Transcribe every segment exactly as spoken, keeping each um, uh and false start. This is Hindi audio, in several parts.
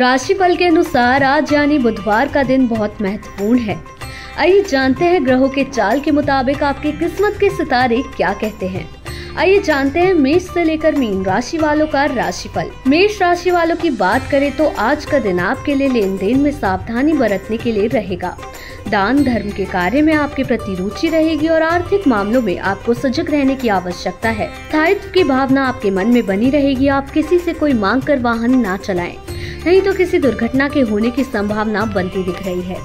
राशिफल के अनुसार आज यानी बुधवार का दिन बहुत महत्वपूर्ण है। आइए जानते हैं ग्रहों के चाल के मुताबिक आपकी किस्मत के सितारे क्या कहते हैं। आइए जानते हैं मेष से लेकर मीन राशि वालों का राशिफल। मेष राशि वालों की बात करें तो आज का दिन आपके लिए लेन देन में सावधानी बरतने के लिए रहेगा। दान धर्म के कार्य में आपके प्रति रुचि रहेगी और आर्थिक मामलों में आपको सजग रहने की आवश्यकता है। स्थायित्व की भावना आपके मन में बनी रहेगी। आप किसी से कोई मांग कर वाहन न चलाएं, नहीं तो किसी दुर्घटना के होने की संभावना बनती दिख रही है।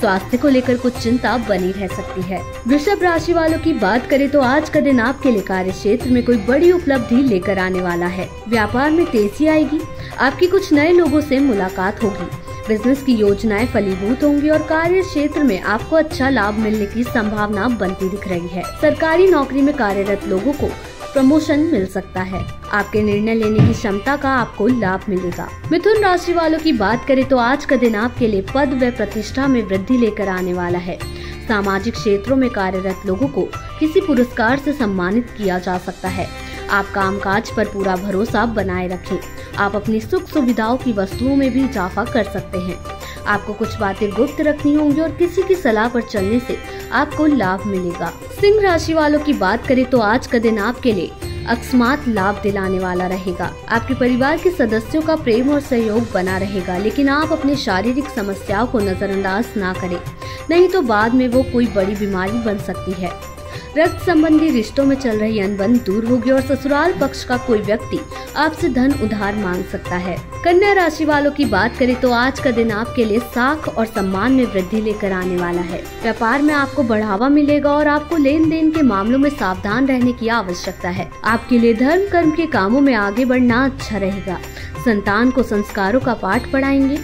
स्वास्थ्य को लेकर कुछ चिंता बनी रह सकती है। वृषभ राशि वालों की बात करें तो आज का दिन आपके लिए कार्य क्षेत्र में कोई बड़ी उपलब्धि लेकर आने वाला है। व्यापार में तेजी आएगी। आपकी कुछ नए लोगों से मुलाकात होगी। बिजनेस की योजनाएं फलीभूत होंगी और कार्य क्षेत्र में आपको अच्छा लाभ मिलने की संभावना बनती दिख रही है। सरकारी नौकरी में कार्यरत लोगों को प्रमोशन मिल सकता है। आपके निर्णय लेने की क्षमता का आपको लाभ मिलेगा। मिथुन राशि वालों की बात करें तो आज का दिन आपके लिए पद व प्रतिष्ठा में वृद्धि लेकर आने वाला है। सामाजिक क्षेत्रों में कार्यरत लोगों को किसी पुरस्कार से सम्मानित किया जा सकता है। आप कामकाज पर पूरा भरोसा बनाए रखें। आप अपनी सुख सुविधाओं की वस्तुओं में भी इजाफा कर सकते हैं। आपको कुछ बातें गुप्त रखनी होंगी और किसी की सलाह पर चलने से आपको लाभ मिलेगा। सिंह राशि वालों की बात करें तो आज का दिन आपके लिए अकस्मात लाभ दिलाने वाला रहेगा। आपके परिवार के सदस्यों का प्रेम और सहयोग बना रहेगा, लेकिन आप अपने शारीरिक समस्याओं को नजरअंदाज न करें, नहीं तो बाद में वो कोई बड़ी बीमारी बन सकती है। रक्त संबंधी रिश्तों में चल रही अनबन दूर होगी और ससुराल पक्ष का कोई व्यक्ति आपसे धन उधार मांग सकता है। कन्या राशि वालों की बात करें तो आज का दिन आपके लिए साख और सम्मान में वृद्धि लेकर आने वाला है। व्यापार में आपको बढ़ावा मिलेगा और आपको लेन देन के मामलों में सावधान रहने की आवश्यकता है। आपके लिए धर्म कर्म के कामों में आगे बढ़ना अच्छा रहेगा। संतान को संस्कारों का पाठ पढ़ाएंगे।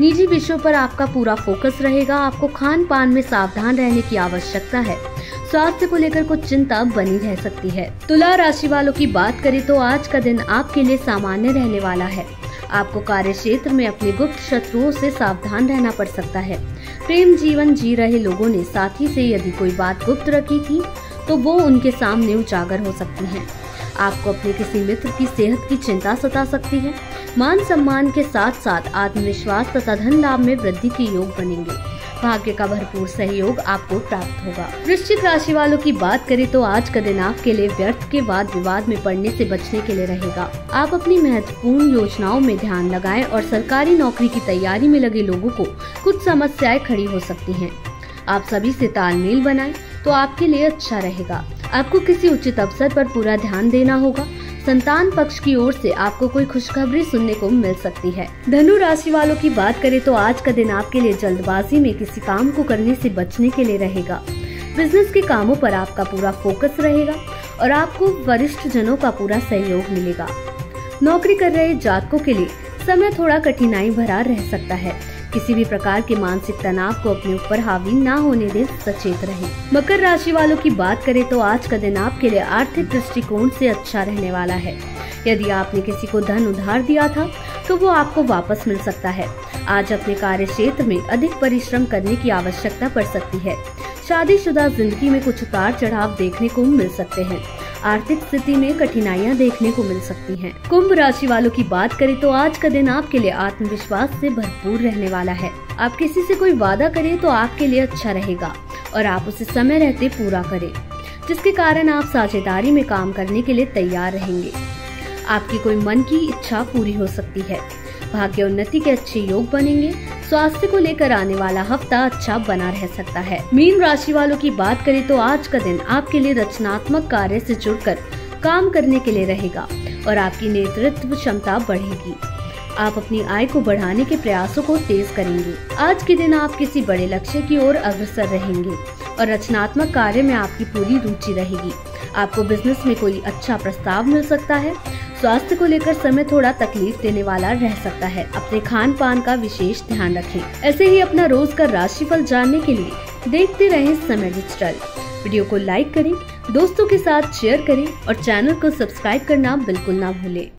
निजी विषयों पर आपका पूरा फोकस रहेगा। आपको खान पान में सावधान रहने की आवश्यकता है। स्वास्थ्य को लेकर कुछ चिंता बनी रह सकती है। तुला राशि वालों की बात करें तो आज का दिन आपके लिए सामान्य रहने वाला है। आपको कार्य क्षेत्र में अपने गुप्त शत्रुओं से सावधान रहना पड़ सकता है। प्रेम जीवन जी रहे लोगों ने साथी से यदि कोई बात गुप्त रखी थी तो वो उनके सामने उजागर हो सकती है। आपको अपने किसी मित्र की सेहत की चिंता सता सकती है। मान सम्मान के साथ साथ आत्मविश्वास तथा धन लाभ में वृद्धि के योग बनेंगे। भाग्य का भरपूर सहयोग आपको प्राप्त होगा। वृश्चिक राशि वालों की बात करें तो आज का दिन आपके लिए व्यर्थ के वाद विवाद में पड़ने से बचने के लिए रहेगा। आप अपनी महत्वपूर्ण योजनाओं में ध्यान लगाएं और सरकारी नौकरी की तैयारी में लगे लोगों को कुछ समस्याएं खड़ी हो सकती हैं। आप सभी से तालमेल बनाएं तो आपके लिए अच्छा रहेगा। आपको किसी उचित अवसर पर पूरा ध्यान देना होगा। संतान पक्ष की ओर से आपको कोई खुशखबरी सुनने को मिल सकती है। धनु राशि वालों की बात करें तो आज का दिन आपके लिए जल्दबाजी में किसी काम को करने से बचने के लिए रहेगा। बिजनेस के कामों पर आपका पूरा फोकस रहेगा और आपको वरिष्ठ जनों का पूरा सहयोग मिलेगा। नौकरी कर रहे जातकों के लिए समय थोड़ा कठिनाई भरा रह सकता है। किसी भी प्रकार के मानसिक तनाव को अपने ऊपर हावी ना होने दें, सचेत रहें। मकर राशि वालों की बात करें तो आज का दिन आपके लिए आर्थिक दृष्टिकोण से अच्छा रहने वाला है। यदि आपने किसी को धन उधार दिया था तो वो आपको वापस मिल सकता है। आज अपने कार्य क्षेत्र में अधिक परिश्रम करने की आवश्यकता पड़ सकती है। शादीशुदा जिंदगी में कुछ उतार चढ़ाव देखने को मिल सकते हैं। आर्थिक स्थिति में कठिनाइयां देखने को मिल सकती हैं। कुंभ राशि वालों की बात करें तो आज का दिन आपके लिए आत्मविश्वास से भरपूर रहने वाला है। आप किसी से कोई वादा करें तो आपके लिए अच्छा रहेगा और आप उसे समय रहते पूरा करें, जिसके कारण आप साझेदारी में काम करने के लिए तैयार रहेंगे। आपकी कोई मन की इच्छा पूरी हो सकती है। भाग्य उन्नति के अच्छे योग बनेंगे। स्वास्थ्य को लेकर आने वाला हफ्ता अच्छा बना रह सकता है। मीन राशि वालों की बात करें तो आज का दिन आपके लिए रचनात्मक कार्य से जुड़कर काम करने के लिए रहेगा और आपकी नेतृत्व क्षमता बढ़ेगी। आप अपनी आय को बढ़ाने के प्रयासों को तेज करेंगे। आज के दिन आप किसी बड़े लक्ष्य की ओर अग्रसर रहेंगे और रचनात्मक कार्य में आपकी पूरी रुचि रहेगी। आपको बिजनेस में कोई अच्छा प्रस्ताव मिल सकता है। स्वास्थ्य को लेकर समय थोड़ा तकलीफ देने वाला रह सकता है। अपने खान पान का विशेष ध्यान रखें। ऐसे ही अपना रोज का राशिफल जानने के लिए देखते रहें समय डिजिटल। वीडियो को लाइक करें, दोस्तों के साथ शेयर करें और चैनल को सब्सक्राइब करना बिल्कुल ना भूलें।